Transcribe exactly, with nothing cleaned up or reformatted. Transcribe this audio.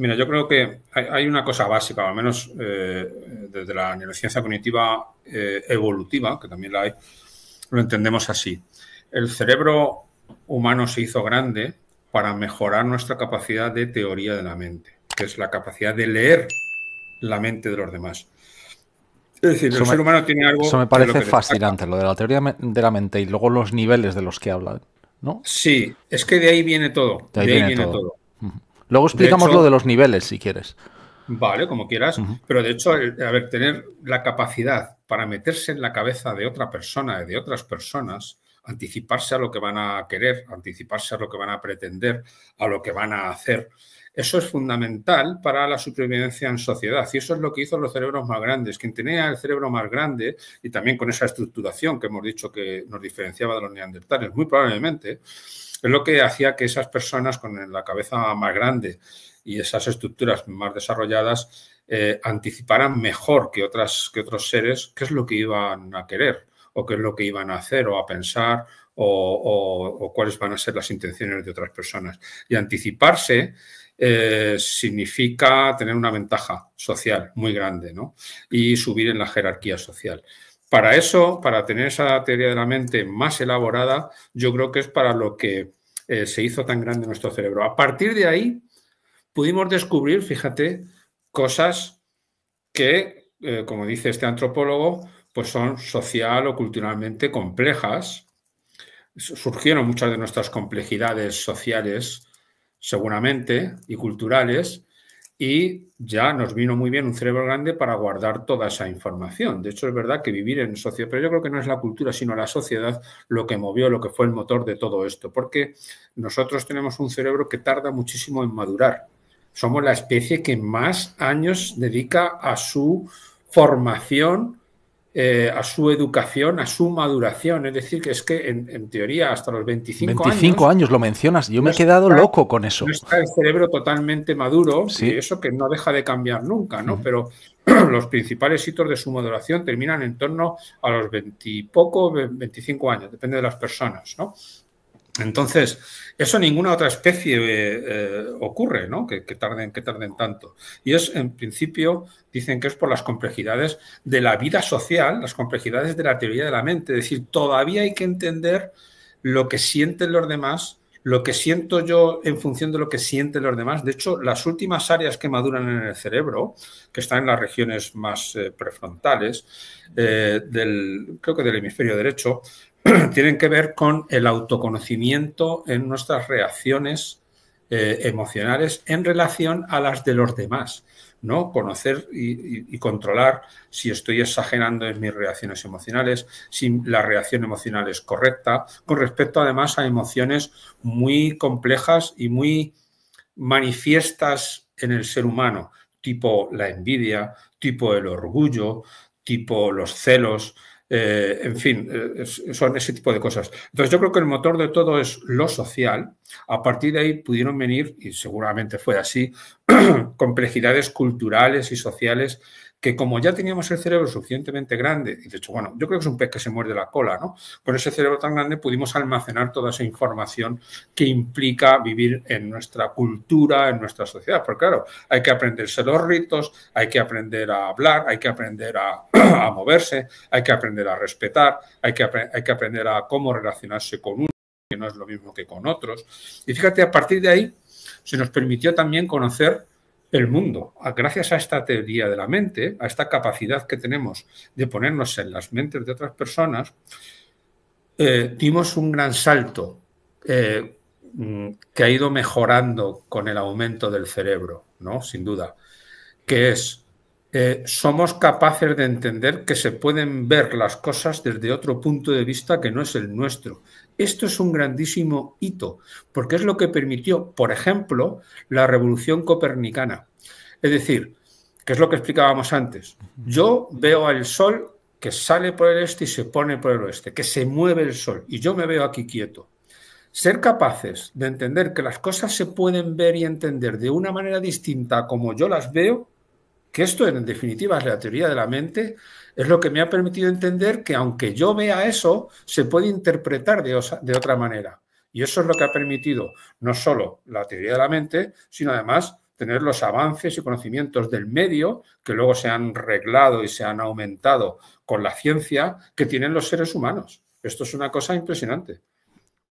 Mira, yo creo que hay, hay una cosa básica, o al menos eh, desde la neurociencia cognitiva eh, evolutiva, que también la hay, lo entendemos así. El cerebro humano se hizo grande para mejorar nuestra capacidad de teoría de la mente, que es la capacidad de leer la mente de los demás. Es decir, el ser humano tiene algo... Eso me parece fascinante, lo de la teoría de la mente y luego los niveles de los que habla, ¿no? Sí, es que de ahí viene todo. De ahí viene todo. Luego explicamos lo de los niveles, si quieres. Vale, como quieras. Uh-huh. Pero, de hecho, el, a ver, tener la capacidad para meterse en la cabeza de otra persona, de otras personas, anticiparse a lo que van a querer, anticiparse a lo que van a pretender, a lo que van a hacer, eso es fundamental para la supervivencia en sociedad. Y eso es lo que hizo los cerebros más grandes. Quien tenía el cerebro más grande, y también con esa estructuración que hemos dicho que nos diferenciaba de los neandertales, muy probablemente... es lo que hacía que esas personas con la cabeza más grande y esas estructuras más desarrolladas eh, anticiparan mejor que, otras, que otros seres qué es lo que iban a querer o qué es lo que iban a hacer o a pensar o, o, o cuáles van a ser las intenciones de otras personas. Y anticiparse eh, significa tener una ventaja social muy grande, ¿no? Y subir en la jerarquía social. Para eso, para tener esa teoría de la mente más elaborada, yo creo que es para lo que eh, se hizo tan grande nuestro cerebro. A partir de ahí, pudimos descubrir, fíjate, cosas que, eh, como dice este antropólogo, pues son social o culturalmente complejas. Surgieron muchas de nuestras complejidades sociales, seguramente, y culturales, y ya nos vino muy bien un cerebro grande para guardar toda esa información. De hecho, es verdad que vivir en sociedad, pero yo creo que no es la cultura, sino la sociedad lo que movió, lo que fue el motor de todo esto. Porque nosotros tenemos un cerebro que tarda muchísimo en madurar. Somos la especie que más años dedica a su formación, eh, a su educación, a su maduración. Es decir, que es que en, en teoría hasta los veinticinco años... veinticinco años, lo mencionas. Yo me he quedado loco con eso. No está el cerebro totalmente maduro, sí. Y eso que no deja de cambiar nunca, ¿no? Uh-huh. Pero los principales hitos de su maduración terminan en torno a los veinte y poco, veinticinco años, depende de las personas, ¿no? Entonces, eso ninguna otra especie eh, eh, ocurre, ¿no? Que, que, tarden, que tarden tanto. Y es, en principio, dicen que es por las complejidades de la vida social, las complejidades de la teoría de la mente. Es decir, todavía hay que entender lo que sienten los demás, lo que siento yo en función de lo que sienten los demás. De hecho, las últimas áreas que maduran en el cerebro, que están en las regiones más eh, prefrontales, eh, del, creo que del hemisferio derecho, tienen que ver con el autoconocimiento en nuestras reacciones eh, emocionales en relación a las de los demás, ¿no? Conocer y, y, y controlar si estoy exagerando en mis reacciones emocionales, si la reacción emocional es correcta, con respecto además a emociones muy complejas y muy manifiestas en el ser humano, tipo la envidia, tipo el orgullo, tipo los celos... Eh, en fin, eh, son ese tipo de cosas. Entonces yo creo que el motor de todo es lo social. A partir de ahí pudieron venir, y seguramente fue así, complejidades culturales y sociales que como ya teníamos el cerebro suficientemente grande, y de hecho, bueno, yo creo que es un pez que se muerde la cola, ¿no? Con ese cerebro tan grande pudimos almacenar toda esa información que implica vivir en nuestra cultura, en nuestra sociedad. Porque claro, hay que aprenderse los ritos, hay que aprender a hablar, hay que aprender a, a moverse, hay que aprender a respetar, hay que, hay que aprender a cómo relacionarse con uno, que no es lo mismo que con otros. Y fíjate, a partir de ahí se nos permitió también conocer el mundo, gracias a esta teoría de la mente, a esta capacidad que tenemos de ponernos en las mentes de otras personas, eh, dimos un gran salto eh, que ha ido mejorando con el aumento del cerebro, ¿no? Sin duda, que es, eh, somos capaces de entender que se pueden ver las cosas desde otro punto de vista que no es el nuestro. Esto es un grandísimo hito, porque es lo que permitió, por ejemplo, la revolución copernicana. Es decir, que es lo que explicábamos antes. Yo veo al sol que sale por el este y se pone por el oeste, que se mueve el sol, y yo me veo aquí quieto. Ser capaces de entender que las cosas se pueden ver y entender de una manera distinta como yo las veo, que esto en definitiva es la teoría de la mente, es lo que me ha permitido entender que aunque yo vea eso, se puede interpretar de, osa, de otra manera. Y eso es lo que ha permitido no solo la teoría de la mente, sino además tener los avances y conocimientos del medio que luego se han reglado y se han aumentado con la ciencia que tienen los seres humanos. Esto es una cosa impresionante.